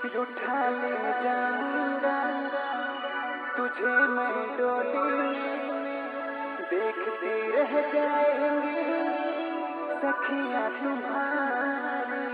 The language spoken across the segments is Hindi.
उठा ले जाऊंगा तुझे मैं डोली में, देखती रह जाएंगी सखियां तुम्हारी।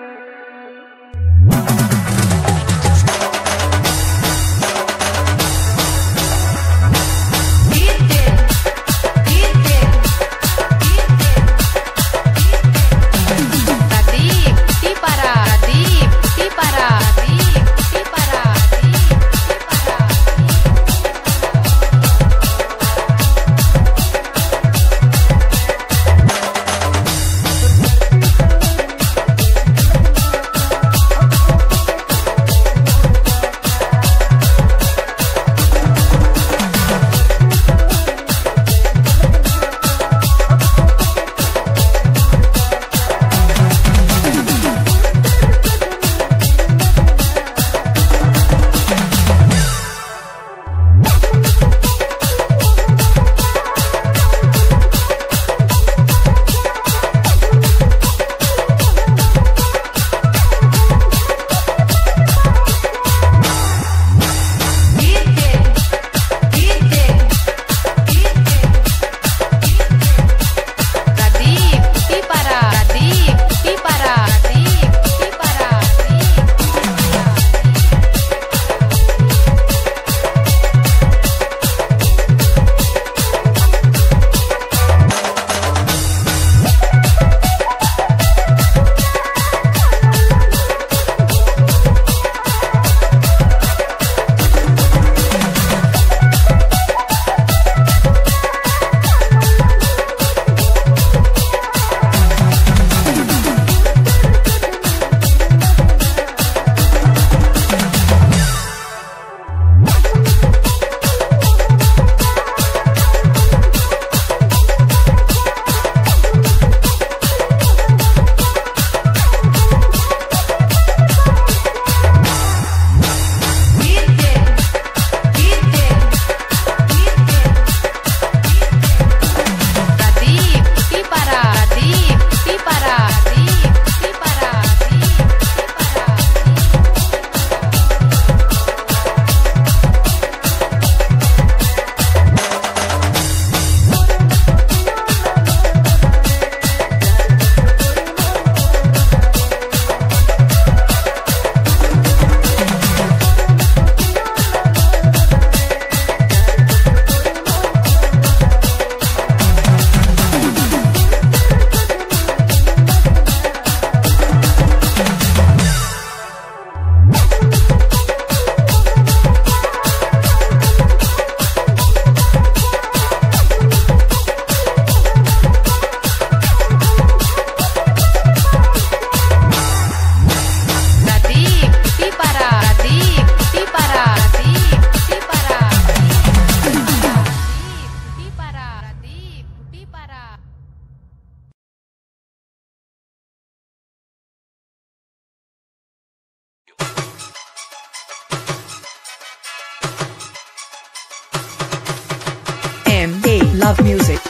They love music.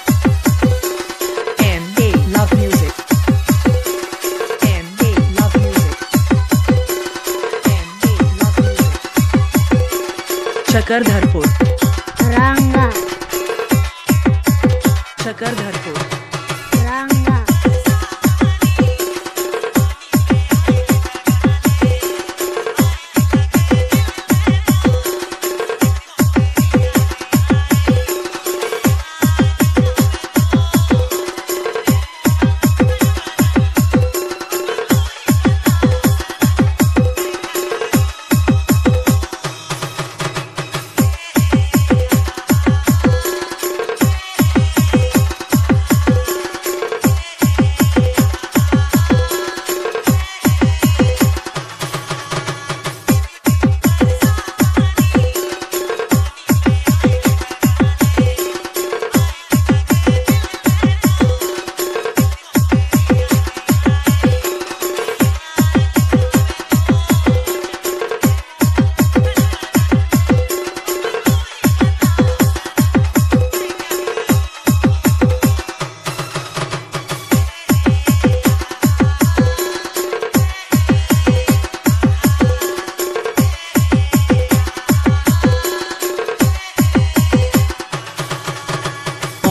चकरधरपुर रंगा चकरधरपुर रंगा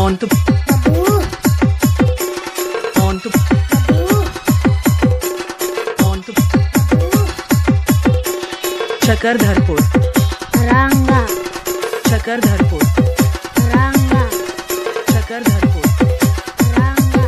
चकरधरपुर रंगा चकरधरपुर रंगा चकरधरपुर रंगा चकरधरपुर रंगा।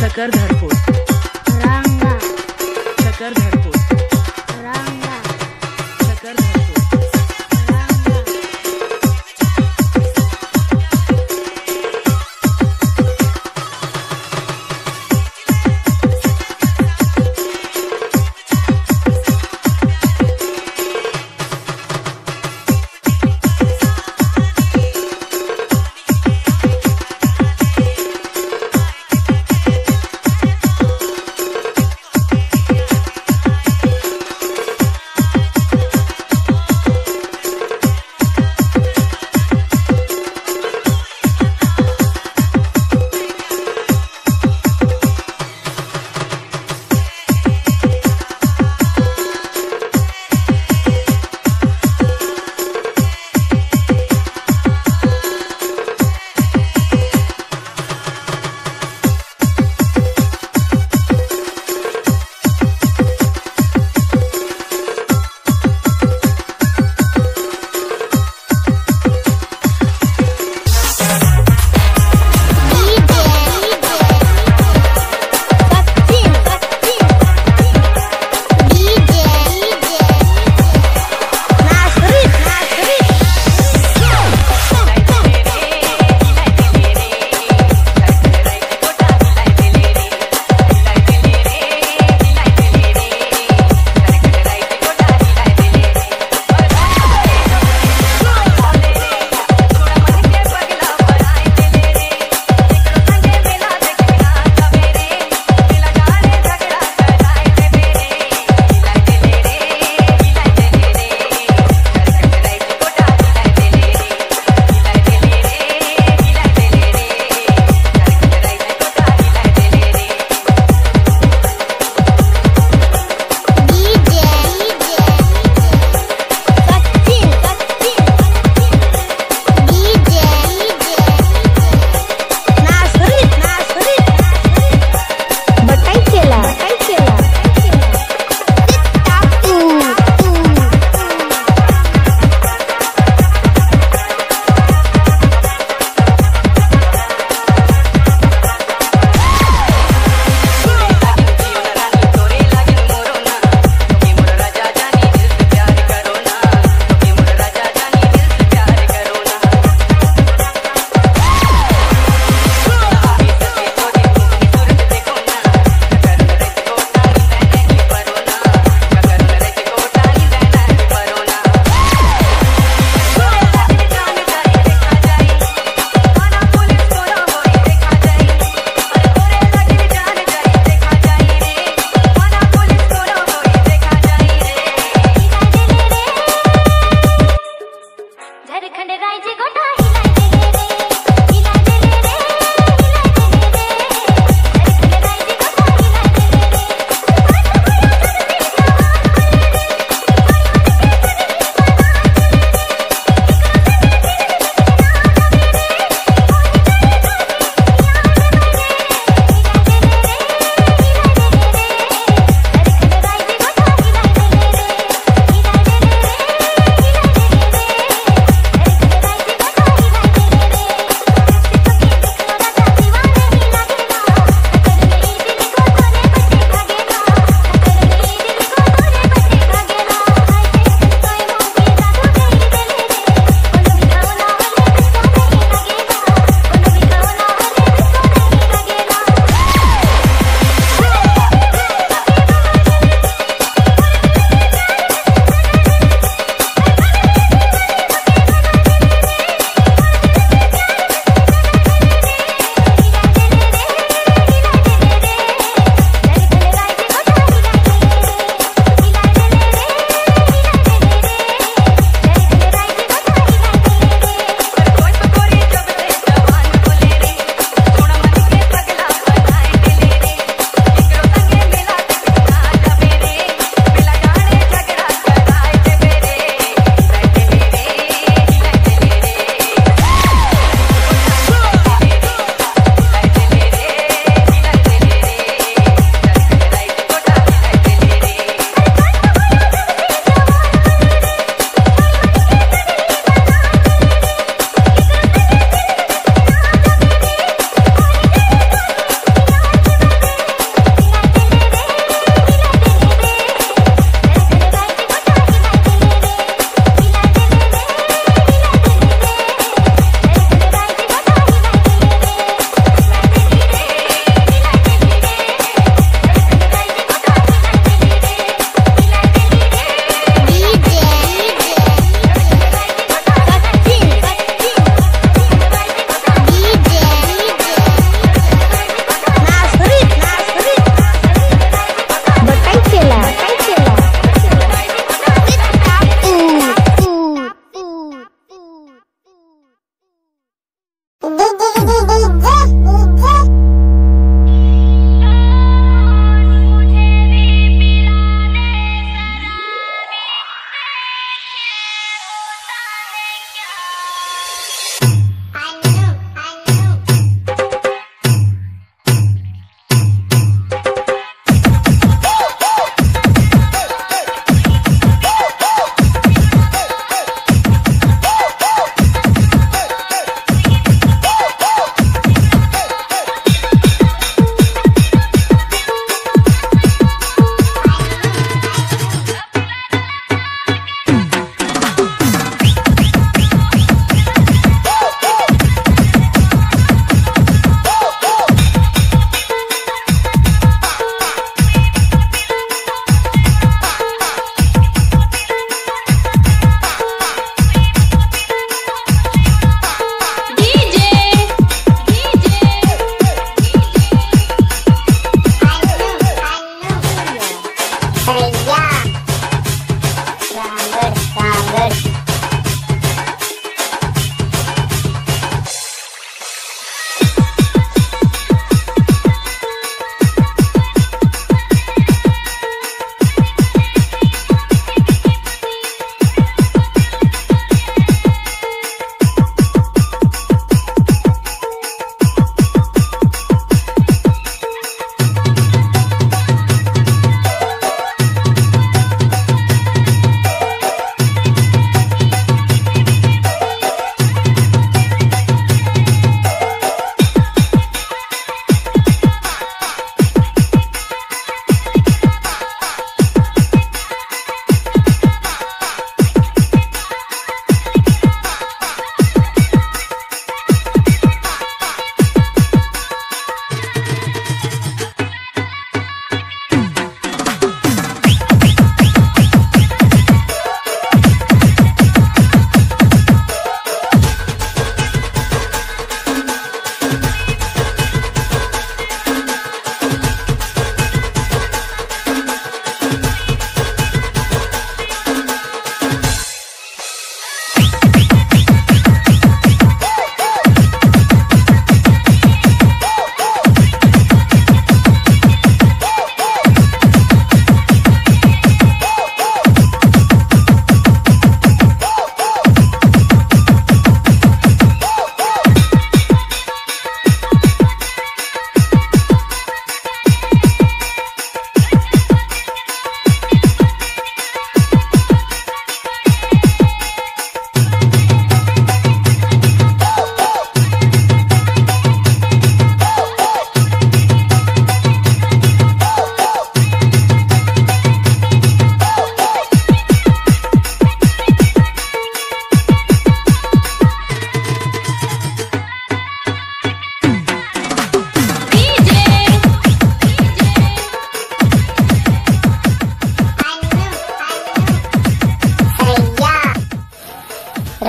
चकरधरपुर रंगा चकरधरपुर रंगा चकरधरपुर रंगा Chakradharpur.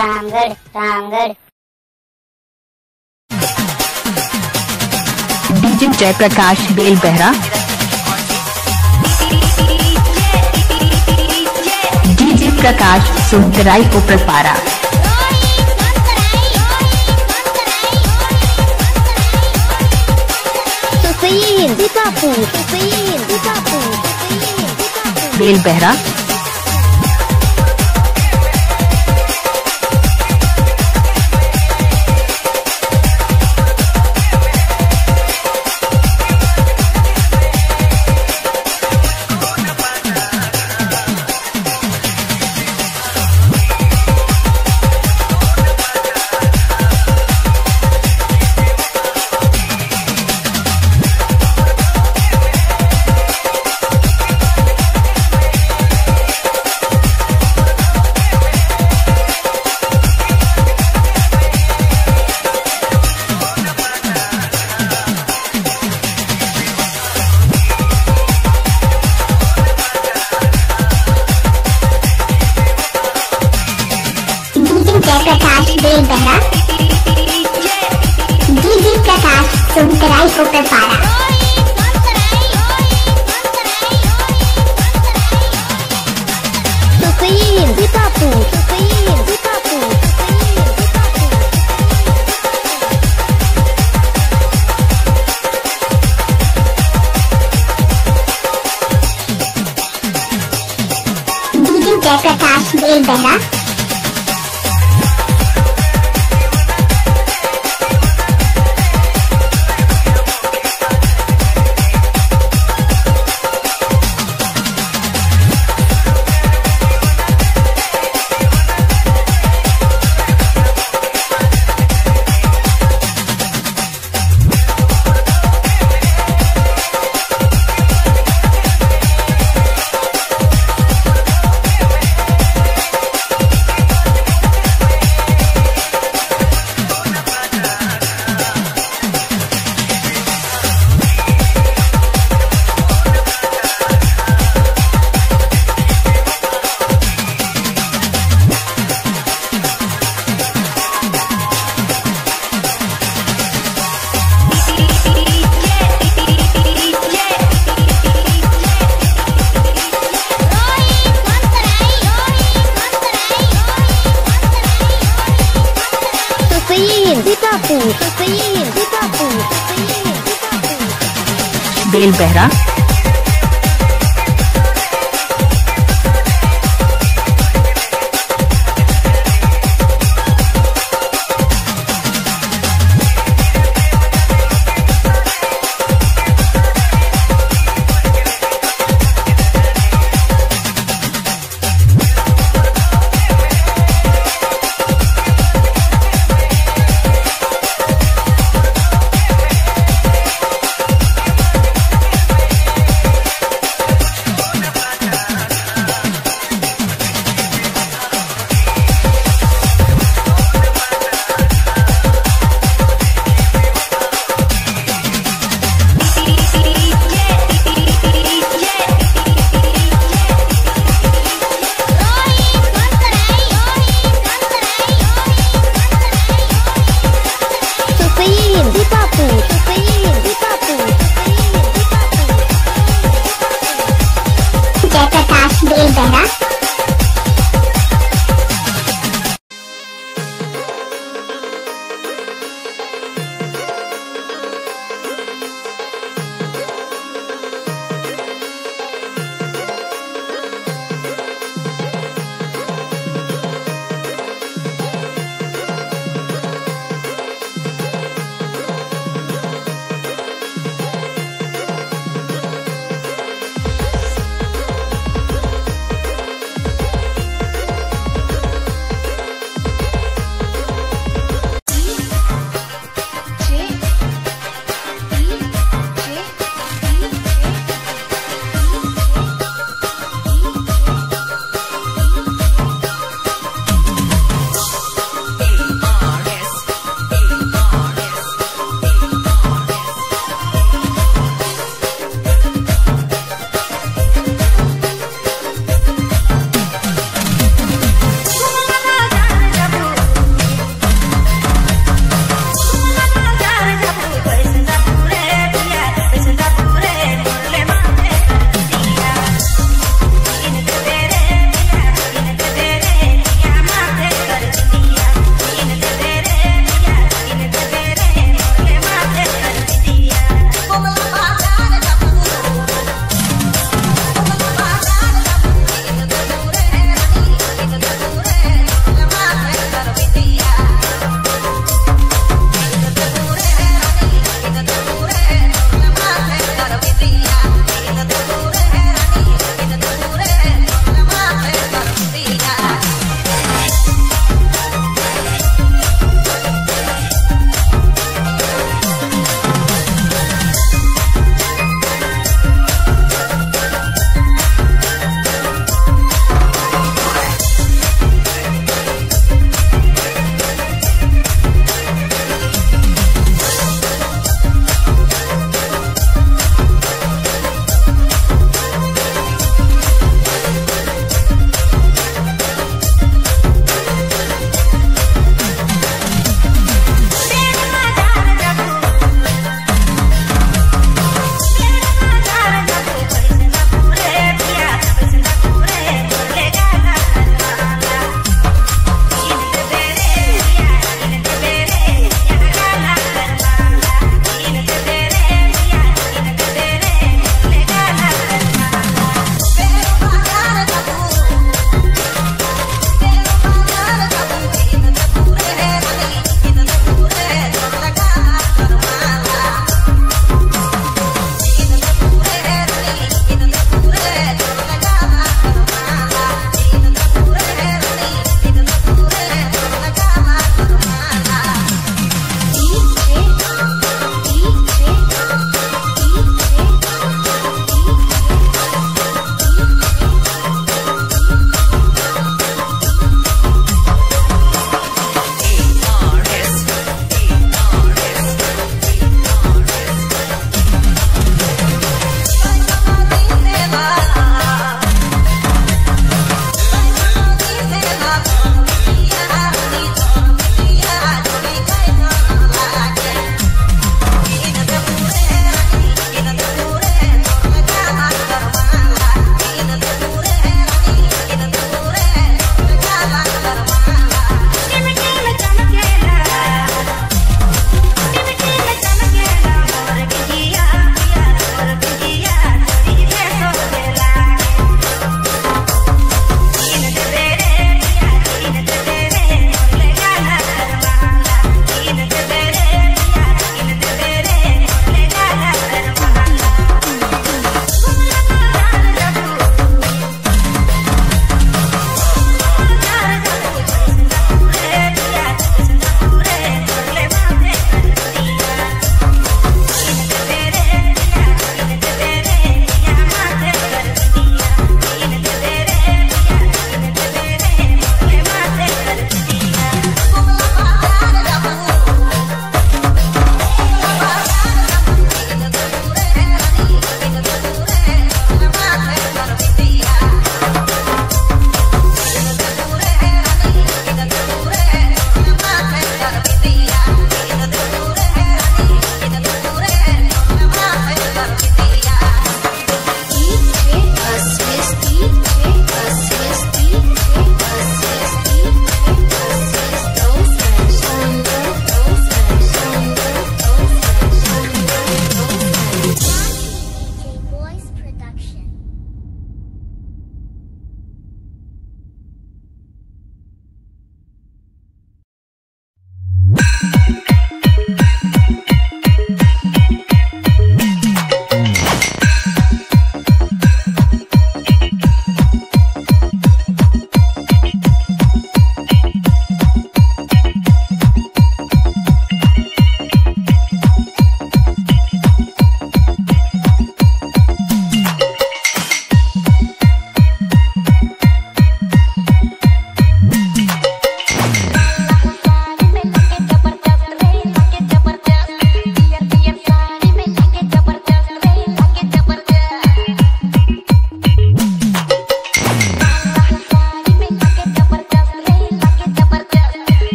Ramgarh Ramgarh. DJ Jayprakash Bel Behera, DJ Prakash Sundarai Uparpara, Bel Behera, Prakash Bel Behera, Bel Behera,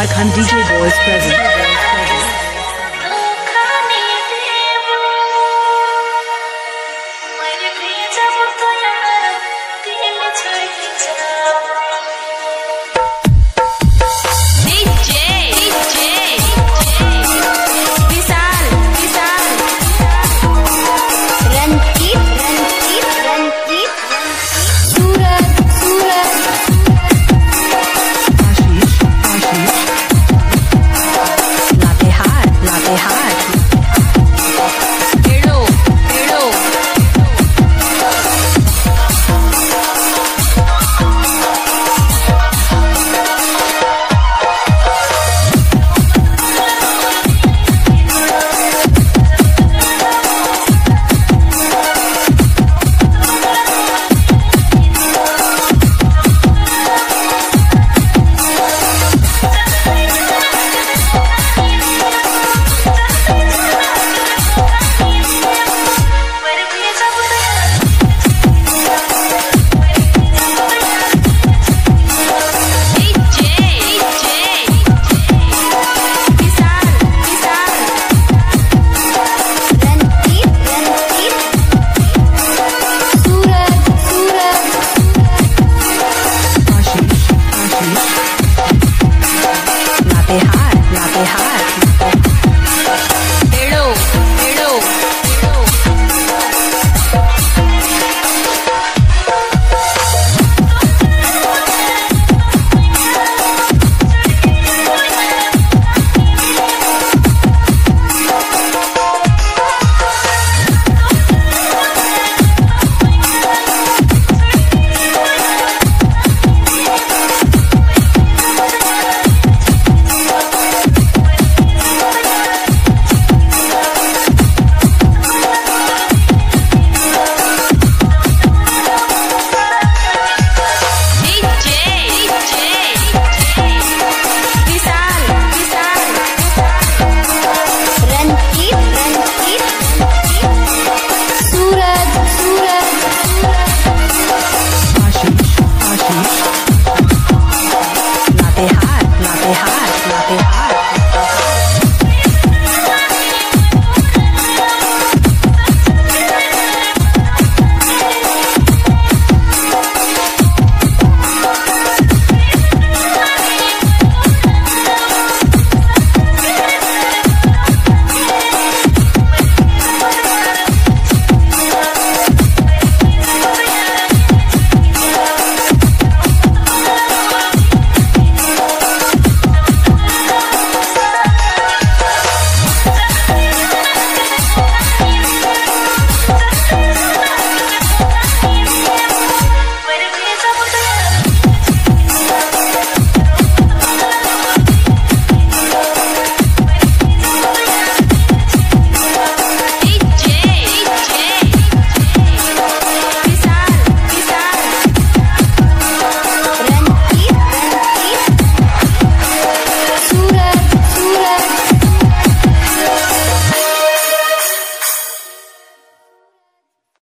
Kumar Khan, DJ Boys present.